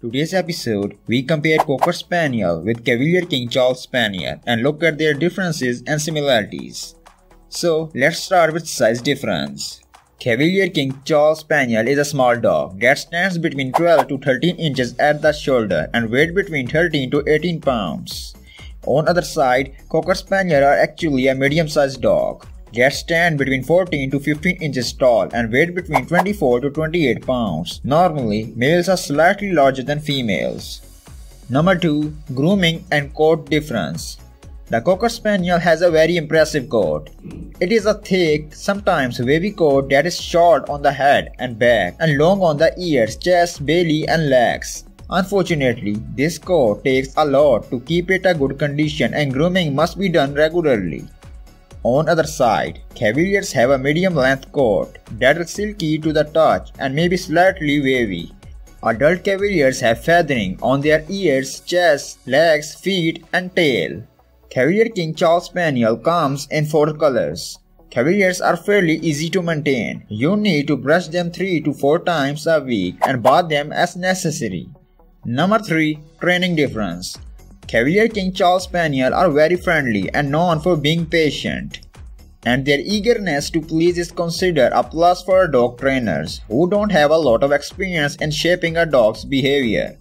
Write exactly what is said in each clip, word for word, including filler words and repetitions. Today's episode, we compare Cocker Spaniel with Cavalier King Charles Spaniel and look at their differences and similarities. So, let's start with size difference. Cavalier King Charles Spaniel is a small dog that stands between twelve to thirteen inches at the shoulder and weighs between thirteen to eighteen pounds. On other side, Cocker Spaniel are actually a medium-sized dog that stand between fourteen to fifteen inches tall and weigh between twenty-four to twenty-eight pounds. Normally, males are slightly larger than females. Number two. Grooming and coat difference. The Cocker Spaniel has a very impressive coat. It is a thick, sometimes wavy coat that is short on the head and back and long on the ears, chest, belly and legs. Unfortunately, this coat takes a lot to keep it a good condition and grooming must be done regularly. On other side, Cavaliers have a medium-length coat that is silky to the touch and maybe slightly wavy. Adult Cavaliers have feathering on their ears, chest, legs, feet and tail. Cavalier King Charles Spaniel comes in four colors. Cavaliers are fairly easy to maintain. You need to brush them three to four times a week and bath them as necessary. Number three. Training difference. Cavalier King Charles Spaniel are very friendly and known for being patient, and their eagerness to please is considered a plus for dog trainers who don't have a lot of experience in shaping a dog's behavior.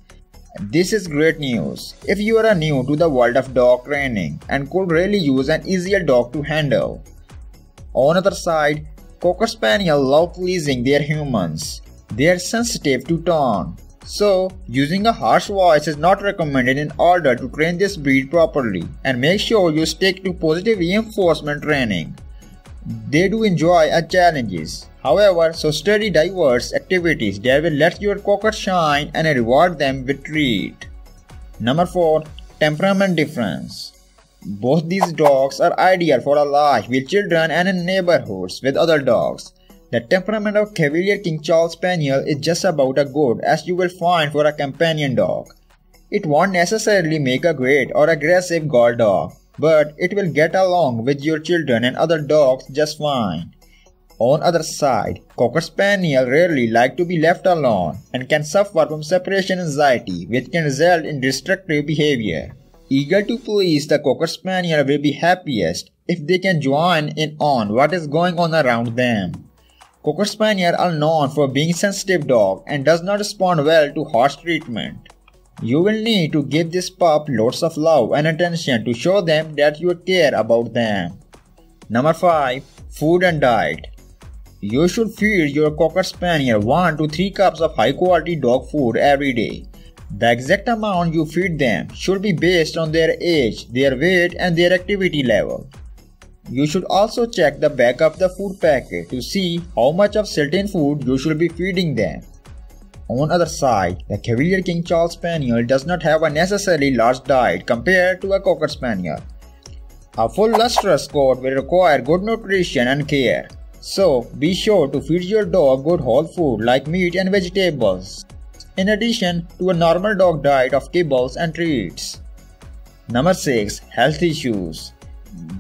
This is great news if you are new to the world of dog training and could really use an easier dog to handle. On the other side, Cocker Spaniel love pleasing their humans. They are sensitive to tone. So, using a harsh voice is not recommended in order to train this breed properly, and make sure you stick to positive reinforcement training. They do enjoy challenges, however, so study diverse activities that will let your cocker shine and reward them with treat. Number four. Temperament difference. Both these dogs are ideal for a life with children and in neighborhoods with other dogs. The temperament of Cavalier King Charles Spaniel is just about as good as you will find for a companion dog. It won't necessarily make a great or aggressive guard dog, but it will get along with your children and other dogs just fine. On other side, Cocker Spaniel rarely like to be left alone and can suffer from separation anxiety, which can result in destructive behavior. Eager to please, the Cocker Spaniel will be happiest if they can join in on what is going on around them. Cocker Spaniel are known for being a sensitive dog and does not respond well to harsh treatment. You will need to give this pup lots of love and attention to show them that you care about them. Number five. Food and diet. You should feed your Cocker Spaniel one to three cups of high quality dog food every day. The exact amount you feed them should be based on their age, their weight and their activity level. You should also check the back of the food packet to see how much of certain food you should be feeding them. On the other side, the Cavalier King Charles Spaniel does not have a necessarily large diet compared to a Cocker Spaniel. A full lustrous coat will require good nutrition and care, so be sure to feed your dog good whole food like meat and vegetables, in addition to a normal dog diet of kibbles and treats. Number six. Health issues.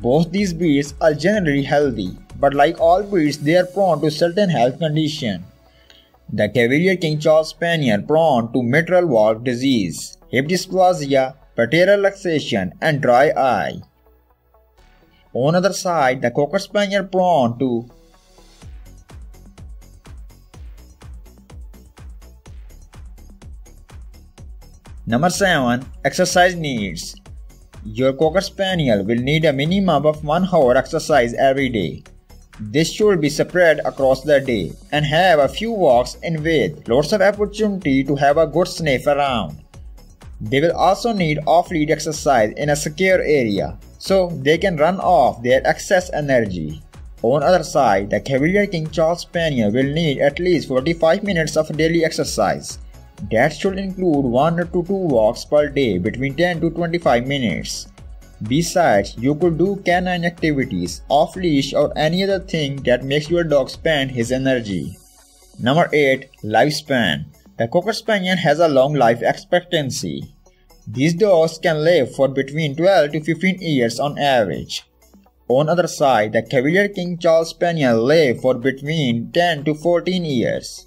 Both these breeds are generally healthy, but like all breeds, they are prone to certain health conditions. The Cavalier King Charles Spaniel prone to mitral valve disease, hip dysplasia, patellar luxation, and dry eye. On the other side, the Cocker Spaniel prone to Number seven. Exercise needs. Your Cocker Spaniel will need a minimum of one hour exercise every day. This should be spread across the day and have a few walks in with lots of opportunity to have a good sniff around. They will also need off-lead exercise in a secure area so they can run off their excess energy. On the other side, the Cavalier King Charles Spaniel will need at least forty-five minutes of daily exercise. That should include one to two walks per day between ten to twenty-five minutes. Besides, you could do canine activities, off-leash or any other thing that makes your dog spend his energy. Number eight. Lifespan. The Cocker Spaniel has a long life expectancy. These dogs can live for between twelve to fifteen years on average. On the other side, the Cavalier King Charles Spaniel live for between ten to fourteen years.